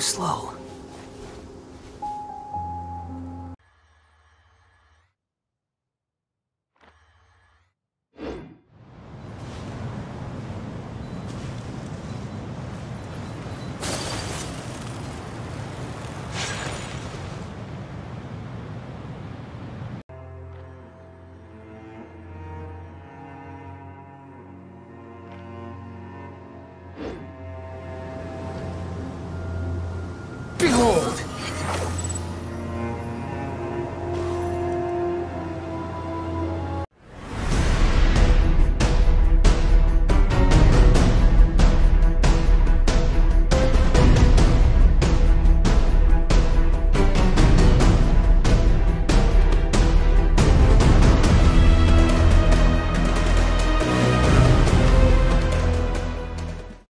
too slow. Behold!